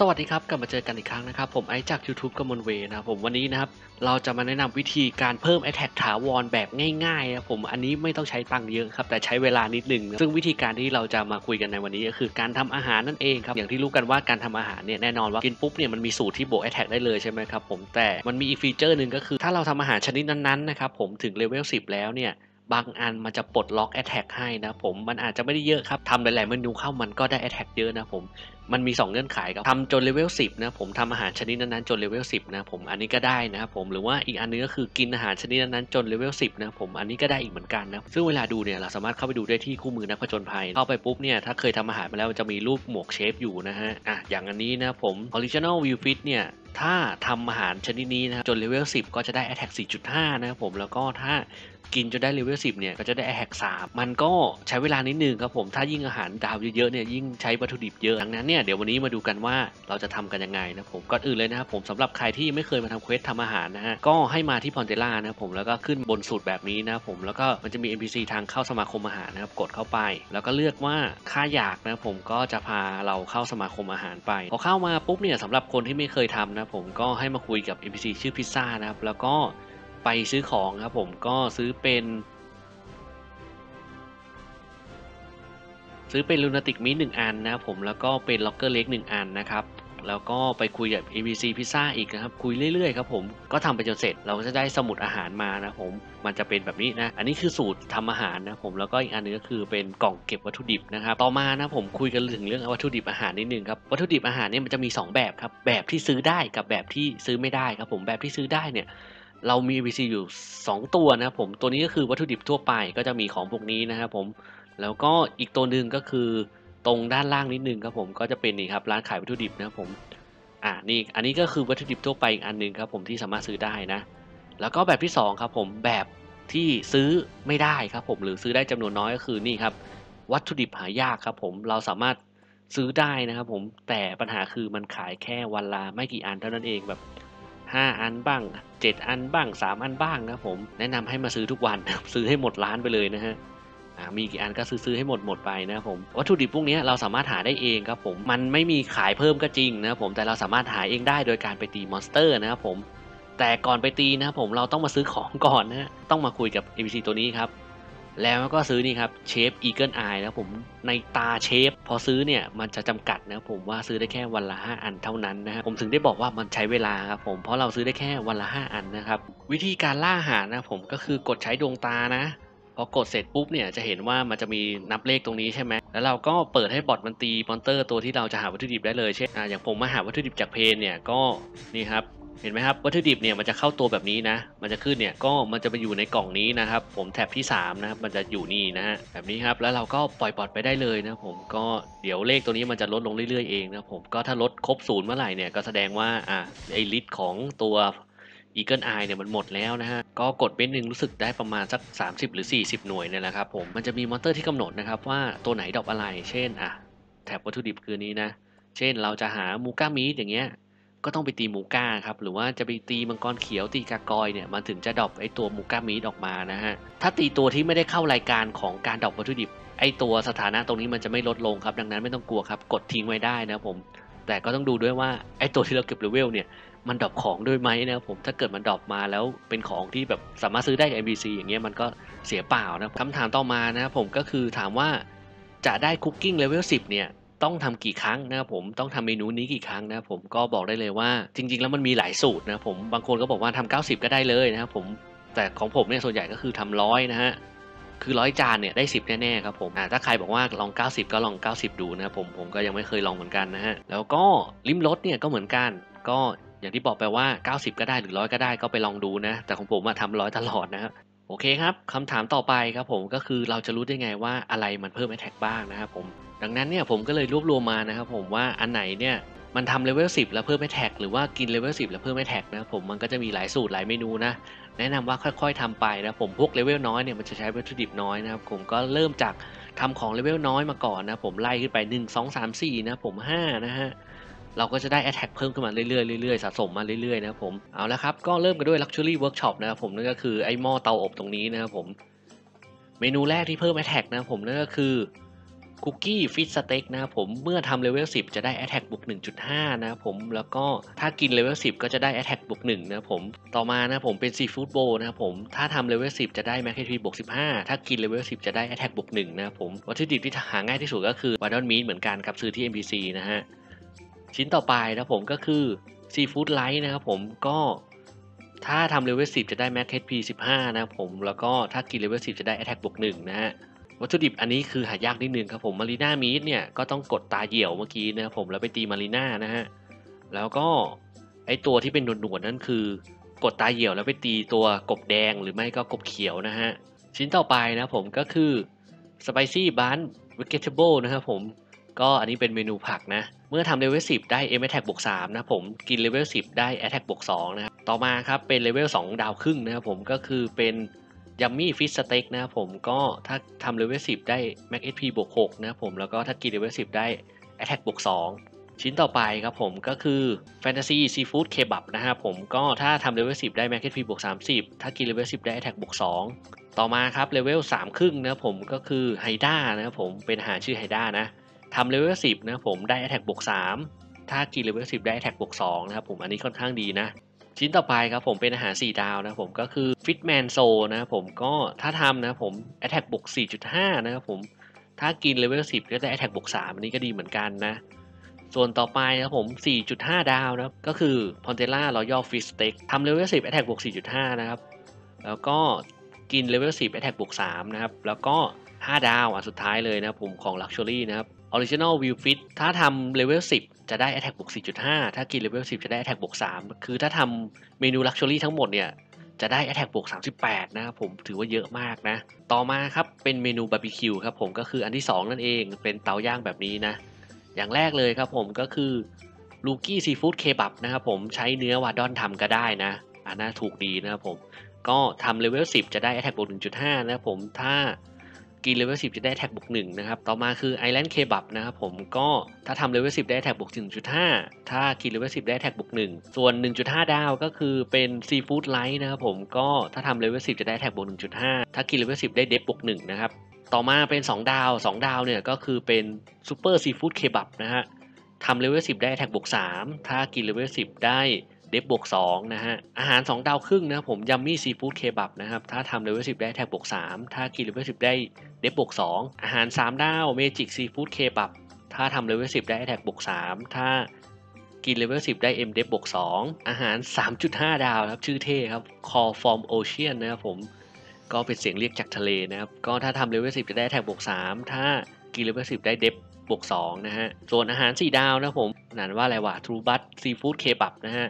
สวัสดีครับกลับมาเจอกันอีกครั้งนะครับผมไอจาก YouTube กมลเวนะครับผมวันนี้นะครับเราจะมาแนะนำวิธีการเพิ่ม Attack ถาวรแบบง่ายๆนะผมอันนี้ไม่ต้องใช้ตังเยอะครับแต่ใช้เวลานิดนึงนะซึ่งวิธีการที่เราจะมาคุยกันในวันนี้ก็คือการทำอาหารนั่นเองครับอย่างที่รู้กันว่าการทำอาหารเนี่ยแน่นอนว่ากินปุ๊บเนี่ยมันมีสูตรที่บวก Attack ได้เลยใช่ไหมครับผมแต่มันมีอีกฟีเจอร์หนึ่งก็คือถ้าเราทำอาหารชนิดนั้นๆนะครับผมถึงเลเวล 10แล้วเนี่ยบางอันมันจะปลดล็อก Attack ให้นะผมมันอาจจะไม่ได้เยอะครับทำหลายๆเมนูเข้ามันก็ได้ Attack เยอะนะผมมันมี2เงื่อนไขครับทำจนเลเวล10นะผมทำอาหารชนิดนั้นๆจนเลเวล10นะผมอันนี้ก็ได้นะครับผมหรือว่าอีกอันนึงก็คือกินอาหารชนิดนั้นๆจนเลเวล10นะผมอันนี้ก็ได้อีกเหมือนกันนะซึ่งเวลาดูเนี่ยเราสามารถเข้าไปดูได้ที่คู่มือนักผจญภัยเข้าไปปุ๊บเนี่ยถ้าเคยทำอาหารมาแล้วจะมีรูปหมวกเชฟอยู่นะฮะอย่างอันนี้นะผม Original Will Fish เนี่ยถ้าทำอาหารชนิดนี้นะครับจนเลเวล10ก็จะได้ Attack 4.5 นะครับผมแล้วก็ถ้ากินจนได้เลเวล10เนี่ยก็จะได้ Attack 3มันก็ใช้เวลานิดนึงครับผมถ้ายิ่งอาหารดาวเยอะๆเนี่ยยิ่งใช้วัตถุดิบเยอะดังนั้นเนี่ยเดี๋ยววันนี้มาดูกันว่าเราจะทำกันยังไงนะผมก่อนอื่นเลยนะครับผมสำหรับใครที่ไม่เคยมาทำเควสทำอาหารนะฮะก็ให้มาที่พอนเทล่านะผมแล้วก็ขึ้นบนสุดแบบนี้นะผมแล้วก็มันจะมี NPC ทางเข้าสมาคมอาหารนะครับกดเข้าไปแล้วก็เลือกว่าข้าอยากนะผมก็จะพาเราเข้าสมาคมอาหารไปพอเข้ามาปุ๊บเนี่ยสำหรับคนที่ไม่เคยทำนะผมก็ให้มาคุยกับ NPC ชื่อพิซซ่านะครับแล้วก็ไปซื้อของครับผมก็ซื้อเป็นลูนาติกมิ1อันนะครับผมแล้วก็เป็นล็อกเกอร์เล็ก1อันนะครับแล้วก็ไปคุยกับ NPC พิซซ่าอีกนะครับคุยเรื่อยๆครับผมก็ทำไปจนเสร็จเราก็จะได้สมุดอาหารมานะผมมันจะเป็นแบบนี้นะอันนี้คือสูตรทำอาหารนะผมแล้วก็อีกอันนึงก็คือเป็นกล่องเก็บวัตถุดิบนะครับต่อมานะผมคุยกันถึงเรื่องวัตถุดิบอาหารนิดนึงครับวัตถุดิบอาหารเนี่ยมันจะมี2แบบครับแบบที่ซื้อได้กับแบบที่ซื้อไม่ได้ครับผมแบบที่ซื้อได้เนี่ยเรามี NPC อยู่2ตัวนะผมตัวนี้ก็คือวัตถุดิบทั่วไปก็จะมีของพวกนี้นะครับผมแล้วก็อีกตัวหนึ่งก็คือตรงด้านล่างนิดนึงครับผมก็จะเป็นนี่ครับร้านขายวัตถุดิบนะครับผมนี่อันนี้ก็คือวัตถุดิบทั่วไปอีกอันนึงครับผมที่สามารถซื้อได้นะแล้วก็แบบที่2ครับผมแบบที่ซื้อไม่ได้ครับผมหรือซื้อได้จำนวนน้อยก็คือนี่ครับวัตถุดิบหายากครับผมเราสามารถซื้อได้นะครับผมแต่ปัญหาคือมันขายแค่วันละไม่กี่อันเท่านั้นเองแบบ5อันบ้าง7อันบ้าง3อันบ้างนะผมแนะนำให้มาซื้อทุกวันซื้อให้หมดร้านไปเลยนะฮะมีกี่อันก็ซื้อให้หมดไปนะครับผมวัตถุดิบพวกนี้เราสามารถหาได้เองครับผมมันไม่มีขายเพิ่มก็จริงนะครับผมแต่เราสามารถหาเองได้โดยการไปตีมอนสเตอร์นะครับผมแต่ก่อนไปตีนะครับผมเราต้องมาซื้อของก่อนนะต้องมาคุยกับ NPC ตัวนี้ครับแล้วก็ซื้อนี่ครับเชฟอีเกิลไอนะผมในตาเชฟพอซื้อเนี่ยมันจะจำกัดนะผมว่าซื้อได้แค่วันละ5อันเท่านั้นนะผมถึงได้บอกว่ามันใช้เวลาครับผมเพราะเราซื้อได้แค่วันละ5อันนะครับวิธีการล่าหานะผมก็คือกดใช้ดวงตานะพอกดเสร็จปุ๊บเนี่ยจะเห็นว่ามันจะมีนับเลขตรงนี้ใช่ไหมแล้วเราก็เปิดให้บอทมันตีมอนสเตอร์ตัวที่เราจะหาวัตถุดิบได้เลยเช่นอย่างผมมาหาวัตถุดิบจากเพนเนี่ยก็นี่ครับเห็นไหมครับวัตถุดิบเนี่ยมันจะเข้าตัวแบบนี้นะมันจะขึ้นเนี่ยก็มันจะไปอยู่ในกล่องนี้นะครับผมแท็บที่3นะครับมันจะอยู่นี่นะฮะแบบนี้ครับแล้วเราก็ปล่อยบอทไปได้เลยนะผมก็เดี๋ยวเลขตัวนี้มันจะลดลงเรื่อยๆเองนะผมก็ถ้าลดครบ0เมื่อไหร่เนี่ยก็แสดงว่าไอลิสต์ของตัวอีเกิลไอเนี่ยมันหมดแล้วนะฮะก็กดเบนหนึ่งรู้สึกได้ประมาณสัก30หรือ40หน่วยเนี่ยแหละครับผมมันจะมีมอนเตอร์ที่กำหนดนะครับว่าตัวไหนดรอปอะไรเช่นแถบวัตถุดิบคือนี้นะเช่นเราจะหามูก้ามีดอย่างเงี้ยก็ต้องไปตีมูก้าครับหรือว่าจะไปตีมังกรเขียวตีกากอยเนี่ยมันถึงจะดรอปไอตัวมูก้ามีดออกมานะฮะถ้าตีตัวที่ไม่ได้เข้ารายการของการดรอปวัตถุดิบไอตัวสถานะตรงนี้มันจะไม่ลดลงครับดังนั้นไม่ต้องกลัวครับกดทิ้งไว้ได้นะผมแต่ก็ต้องดูด้วยว่าไอตัวที่เราเก็บเลเวลเนี่ยมันดรอปของด้วยไหมนะครับผมถ้าเกิดมันดรอปมาแล้วเป็นของที่แบบสามารถซื้อได้กับ NPC อย่างเงี้ยมันก็เสียเปล่านะคำถามต่อมานะครับผมก็คือถามว่าจะได้คุกกิ้งเลเวล10เนี่ยต้องทำกี่ครั้งนะครับผมต้องทำเมนูนี้กี่ครั้งนะครับผมก็บอกได้เลยว่าจริงๆแล้วมันมีหลายสูตรนะผมบางคนก็บอกว่าทำ90ก็ได้เลยนะครับผมแต่ของผมเนี่ยส่วนใหญ่ก็คือทำ100นะฮะคือ100จานเนี่ยได้10แน่ๆครับผมถ้าใครบอกว่าลอง90ก็ลอง90ดูนะครับผมก็ยังไม่เคยลองเหมือนกันนะฮะแล้วก็ลิ้มรสเนี่ยก็เหมือนกันก็อย่างที่บอกไปว่า90ก็ได้หรือ100ก็ได้ก็ไปลองดูนะแต่ของผมว่าทำ100ตลอดนะครับโอเคครับคำถามต่อไปครับผมก็คือเราจะรู้ได้ไงว่าอะไรมันเพิ่ม Attack บ้างนะครับผมดังนั้นเนี่ยผมก็เลยรวบรวมมานะครับผมว่าอันไหนเนี่ยมันทำเลเวล10แล้วเพิ่ม Attack หรือว่ากินเลเวล10แล้วเพิ่ม Attack นะครับผมมันก็จะมีหลายสูตรหลายเมนูนะแนะนำว่าค่อยๆทำไปนะผมพวกเลเวลน้อยเนี่ยมันจะใช้วัตถุดิบน้อยนะครับผมก็เริ่มจากทำของเลเวลน้อยมาก่อนนะผมไล่ขึ้นไป1 2 3 4นะผม5นะฮะเราก็จะได้ Attack เพิ่มขึ้นมาเรื่อยๆสะสมมาเรื่อยๆนะครับผมเอาละครับก็เริ่มกันด้วย Luxury Workshop นะครับผมนั่นก็คือไอ้หม้อเตาอบตรงนี้นะครับผมเมนูแรกที่เพิ่ม Attack นะครับผมนั่นก็คือ คุกกี้ฟิชสเต็กนะครับผมเมื่อทำเลเวล10จะได้ Attack บวก 1.5 นะครับผมแล้วก็ถ้ากินเลเวล10ก็จะได้ Attack บวก 1นะครับผมต่อมานะผมเป็นซีฟู้ดโบนะครับผมถ้าทำเลเวล10จะได้ Mac HP บวก 15ถ้ากินเลเวล10จะได้ Attack บวก 1นะครับผมวัตถุดิบที่หาง่ายที่สุดก็คือ Bardon Meat เหมือนกันครับซื้อที่ MPC นะฮะชิ้นต่อไปนะผมก็คือซีฟู้ดไลท์นะครับผมก็ถ้าทำเลเวล10จะได้ Mac HP 15นะครับผมแล้วก็ถ้ากินเลเวล10จะได้ Attack บวก 1นะฮะวัตถุดิบอันนี้คือหายากนิดนึงครับผมมารีน่ามีดเนี่ยก็ต้องกดตาเหี่ยวเมื่อกี้นะครับผมแล้วไปตีมารีน่านะฮะแล้วก็ไอตัวที่เป็นหนวดนั่นคือกดตาเหี่ยวแล้วไปตีตัวกบแดงหรือไม่ก็กบเขียวนะฮะชิ้นต่อไปนะผมก็คือสไปซี่บาร์นวิกเกตเบิลนะครับผมก็อันนี้เป็นเมนูผักนะเมื่อทำเลเวล10ได้ Attack บวก 3นะผมกินเลเวล10ได้ Attack บวก 2นะครับต่อมาครับเป็นเลเวล2ดาวครึ่งนะครับผมก็คือเป็นยัมมี่ฟิชสเต็กนะครับผมก็ถ้าทำเลเวล10ได้ Mac HP บวก 6นะครับผมแล้วก็ถ้ากินเลเวล10ได้ Attack บวก 2ชิ้นต่อไปครับผมก็คือ Fantasy Seafood Kebab นะครับผมก็ถ้าทำเลเวล10ได้ Mac HP บวก 30ถ้ากินเลเวล10ได้ Attack บวก 2ต่อมาครับเลเวล3ครึ่งนะครับผมก็คือไฮด้านะครับผมเป็นอาหารชื่อไฮด้านะทำเลเวล10นะครับผมได้ Attack บวก 3ถ้ากินเลเวล10ได้ Attack บวก 2นะครับผมอันนี้ค่อนข้างดีนะชิ้นต่อไปครับผมเป็นอาหาร4ดาวนะผมก็คือ Fitman Soul นะผมก็ถ้าทำนะผม Attack บวก 4.5 นะครับผมถ้ากินเลเวล10ก็จะ Attack บวก 3อันนี้ก็ดีเหมือนกันนะส่วนต่อไปนะผม 4.5 ดาวนะก็คือ Pontella Royal Fish Steak ทำเลเวล10 Attack บวก 4.5 นะครับแล้วก็กินเลเวล10 Attack บวก 3นะครับแล้วก็5ดาวอันสุดท้ายเลยนะผมของ Luxury นะครับ Original Will Fish ถ้าทำเลเวล10จะได้ Attack บวก 4.5 ถ้ากินเลเวล10จะได้ Attack บวก 3คือถ้าทำเมนู Luxury ทั้งหมดเนี่ยจะได้ Attack บวก 38นะครับผมถือว่าเยอะมากนะต่อมาครับเป็นเมนูบาร์บีคิวครับผมก็คืออันที่2นั่นเองเป็นเตาย่างแบบนี้นะอย่างแรกเลยครับผมก็คือลูกี้ซีฟู้ดเคบับนะครับผมใช้เนื้อวาดอนทำก็ได้นะอันน่าถูกดีนะครับผมก็ทำเลเวล10จะได้ Attack บวก 1.5 นะครับผมถ้ากินเลเวล10จะได้ Attack บวก 1นะครับต่อมาคือ Island Kebab นะครับผมก็ถ้าทำเลเวล10ได้ Attack บวก 1.5 ถ้ากินเลเวล10ได้ Attack บวก 1ส่วน 1.5 ดาวก็คือเป็น Seafood Light นะครับผมก็ถ้าทำเลเวล10จะได้ Attack บวก 1.5 ถ้ากินเลเวล10ได้ Depth บวก 1นะครับต่อมาเป็น2ดาว2ดาวเนี่ยก็คือเป็น Super Seafood Kebab นะฮะทำเลเวล10ได้ Attack บวก 3ถ้ากินเลเวล10ได้Depth บวก 2นะฮะอาหาร2ดาวครึ่งนะผมยัมมี่ซีฟู้ดเคบับนะครับถ้าทำเลเวล10ได้ Attack บวก 3ถ้ากินเลเวล10ได้Depth บวก 2อาหาร3ดาวเมจิกซีฟู้ดเคบับถ้าทำเลเวล10ได้ Attack บวก 3ถ้ากินเลเวล10ได้ Depth บวก 2อาหาร 3.5 ดาวครับชื่อเท่ครับ Call from Ocean นะครับผมก็เป็นเสียงเรียกจากทะเลนะครับก็ถ้าทำเลเวล10จะได้ Attack บวก 3ถ้ากินเลเวล10ได้ Depth บวก 2นะฮะส่วนอาหาร4ดาวนะผมนั่นว่าอะไรวะ True Bud Seafood Kebab นะฮะ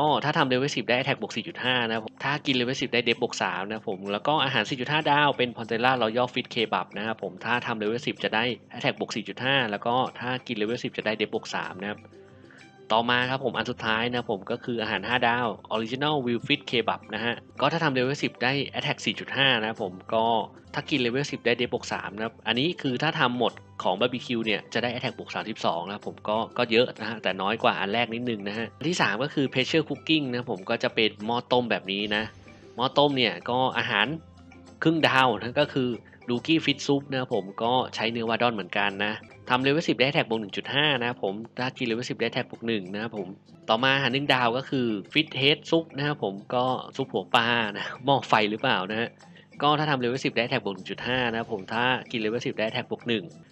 ก็ถ้าทำเลเวล10ได้ Attack บวก 4.5 นะครับถ้ากินเลเวล10ได้ Depth บวก 3นะครับผมแล้วก็อาหาร 4.5 ดาวเป็น Pontella Royal Fish Kebab นะครับผมถ้าทำเลเวล10จะได้ Attack บวก 4.5 แล้วก็ถ้ากินเลเวล10จะได้ Depth บวก 3นะครับต่อมาครับผมอันสุดท้ายนะผมก็คืออาหาร5ดาว Original Will Fish Kebab นะฮะก็ถ้าทำเลเวล10ได้ Attack 4.5 นะครับผมก็ถ้ากินเลเวล10ได้ Depth บวก 3นะครับอันนี้คือถ้าทำหมดของบาร์บีคิวเนี่ยจะได้ Attack บวก 32นะผมก็เยอะนะฮะแต่น้อยกว่าอันแรกนิดนึงนะฮะที่3ก็คือ Pressure Cooking นะผมก็จะเป็นหม้อต้มแบบนี้นะหม้อต้มเนี่ยก็อาหารครึ่งดาวนะก็คือลูกี้ฟิชซุปนะผมก็ใช้เนื้อวาดอนเหมือนกันนะทำเลเวล10ได้ Attack บวก 1.5 นะผมถ้ากินเลเวล10ได้ Attack บวก 1นะผมต่อมาอาหาร1ดาวก็คือฟิชเฮดซุปนะผมก็ซุปหัวปลานะหม้อไฟหรือเปล่านะฮะก็ถ้าทำเลเวล10ได้ Attack บวก 1.5 นะผมถ้ากินเลเวล10ได้ Attack บวก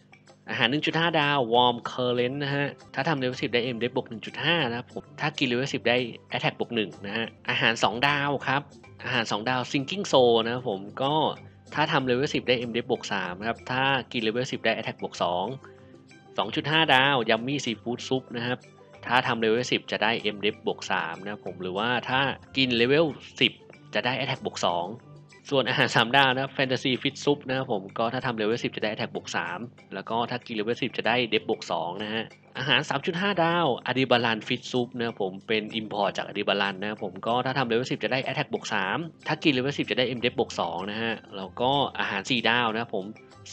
1อาหาร 1.5 ดาว Warm Current นะฮะถ้าทำเลเวล10ได้ Depth บวก 1.5 นะครับผมถ้ากินเลเวล10ได้ Attack บวก 1นะฮะอาหาร2ดาวครับอาหาร2ดาว Sinking Soul นะครับผมก็ถ้าทำเลเวล10ได้ Depth บวก 3นะครับถ้ากินเลเวล10ได้ Attack บวก 2.5 ดาว Yummy Seafood Soup นะครับถ้าทำเลเวล10จะได้ Depth บวก 3นะครับผมหรือว่าถ้ากินเลเวล10จะได้ Attack บวก 2ส่วนอาหาร3ดาวนะแฟนตาซีฟิชซุปนะครับผมก็ถ้าทำเลเวล10จะได้ Attack บวก 3แล้วก็ถ้ากินเลเวล10จะได้ Depth บวก 2นะฮะอาหาร 3.5 ดาวอะดิบารันฟิชซุปนะครับผมเป็นอิมพอร์ตจากอะดิบารันนะครับผมก็ถ้าทำเลเวล10จะได้ Attack บวก 3ถ้ากินเลเวล10จะได้ Depth บวก 2นะฮะแล้วก็อาหาร4ดาวนะครับผม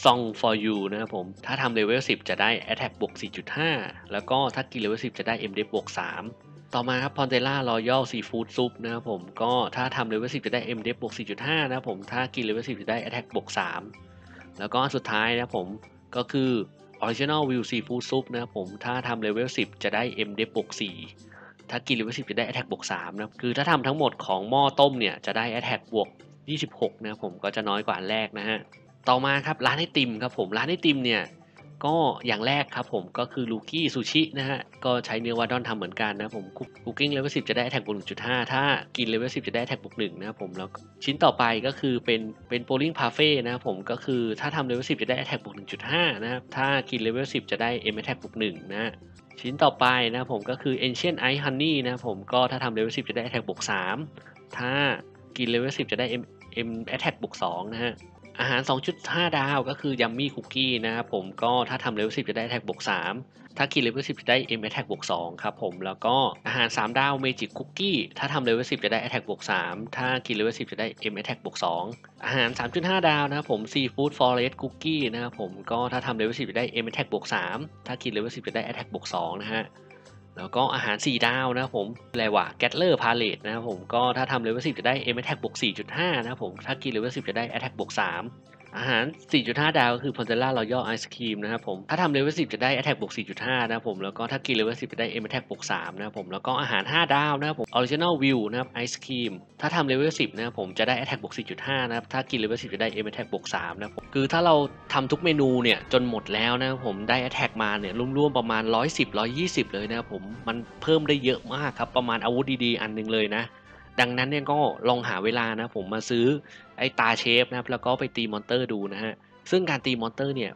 Song for you นะครับผมถ้าทำเลเวล10จะได้ Attack บวก 4.5 แล้วก็ถ้ากินเลเวล10จะได้ Depth บวก 3ต่อมาครับ Pontella Royal Seafood Soup นะครับผมก็ถ้าทำเลเวล10จะได้ Depth บวก 4.5 นะครับผมถ้ากินเลเวล10จะได้ Attack บวก 3แล้วก็สุดท้ายนะผม ก็คือ Original Will Seafood Soup นะครับผมถ้าทำเลเวล10จะได้ MDF บวก4ถ้ากินเลเวล10จะได้ Attack บวก3นะครับคือถ้าทำทั้งหมดของหม้อต้มเนี่ยจะได้ Attack บวก26นะครับผมก็จะน้อยกว่าอันแรกนะฮะต่อมาครับร้านไอติมครับผมร้านไอติมเนี่ยก็อย่างแรกครับผมก็คือลูกี้ซูชินะฮะก็ใช้เนื้อวาดอนทำเหมือนกันนะผมคุกกิ้งเลเวล10จะได้แท็กบวก 1.5 ถ้ากินเลเวล10จะได้แท็กบวก 1 นะครับผมแล้วชิ้นต่อไปก็คือเป็นโบลิ่งพาเฟ่นะครับผมก็คือถ้าทำเลเวล10จะได้แท็กบวก 1.5 นะครับถ้ากินเลเวล10จะได้เอ็มแท็กบวก 1 นะชิ้นต่อไปนะผมก็คือ Ancient Ice Honey นะผมก็ถ้าทำเลเวล10จะได้แท็กบวก 3 ถ้ากินเลเวล10จะได้เอ็มแท็กบวก 2 นะฮะอาหาร 2.5 ดาวก็คือยัมมี่คุกกี้นะครับผมก็ถ้าทำเลเวล10จะได้แท็กบวก3ถ้ากินเลเวล10จะได้ M แท็กบวก2ครับผมแล้วก็อาหาร3ดาวเมจิกคุกกี้ถ้าทำเลเวล10จะได้แท็กบวก3ถ้ากินเลเวล10จะได้ M แท็กบวก2อาหาร 3.5 ดาวนะครับผมซีฟู้ดฟอเรสต์คุกกี้นะครับผมก็ถ้าทำเลเวล10จะได้ M แท็กบวก3ถ้ากินเลเวล10จะได้แท็กบวก2นะฮะแล้วก็อาหาร4ดาวนะครับผมอะไรวะแกตเลอร์พาเลตนะครับผมก็ถ้าทำเลเวล10จะได้ M Attack บวก 4.5 นะครับผมถ้ากินเลเวล10จะได้ Attack บวก 3อาหาร 4.5 ดาวก็คือ Ponzella Royal Ice Cream นะครับผมถ้าทำเลเวล10จะได้ Attack บวก 4.5 นะครับผมแล้วก็ถ้ากินเลเวล10จะได้ M Attack บวก 3นะครับผมแล้วก็อาหาร5ดาวนะครับผม Original Will นะครับ Ice Cream ถ้าทำเลเวล10นะครับผมจะได้ Attack บวก 4.5 นะครับถ้ากินเลเวล10จะได้ M Attack บวก 3นะครับผมคือถ้าเราทำทุกเมนูเนี่ยจนหมดแล้วนะครับผมได้ Attack มาเนี่ยรวมๆประมาณ 110-120 เลยนะครับผมมันเพิ่มได้เยอะมากครับประมาณอาวุธดีๆอันหนึ่งเลยนะดังนั้นเนี่ยก็ลองหาเวลานะผมมาซื้อไอ้ตาเชฟนะครับแล้วก็ไปตีมอนเตอร์ดูนะฮะซึ่งการตีมอนเตอร์เนี่ย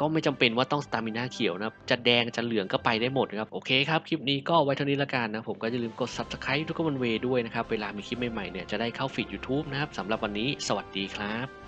ก็ไม่จำเป็นว่าต้องสตามิน่าเขียวนะครับจะแดงจะเหลืองก็ไปได้หมดครับโอเคครับคลิปนี้ก็ไว้เท่านี้ละกันนะผมก็อย่าลืมกด Subscribe ทุกคนเวด้วยนะครับเวลามีคลิปใหม่ๆเนี่ยจะได้เข้าฟีด YouTube นะครับสำหรับวันนี้สวัสดีครับ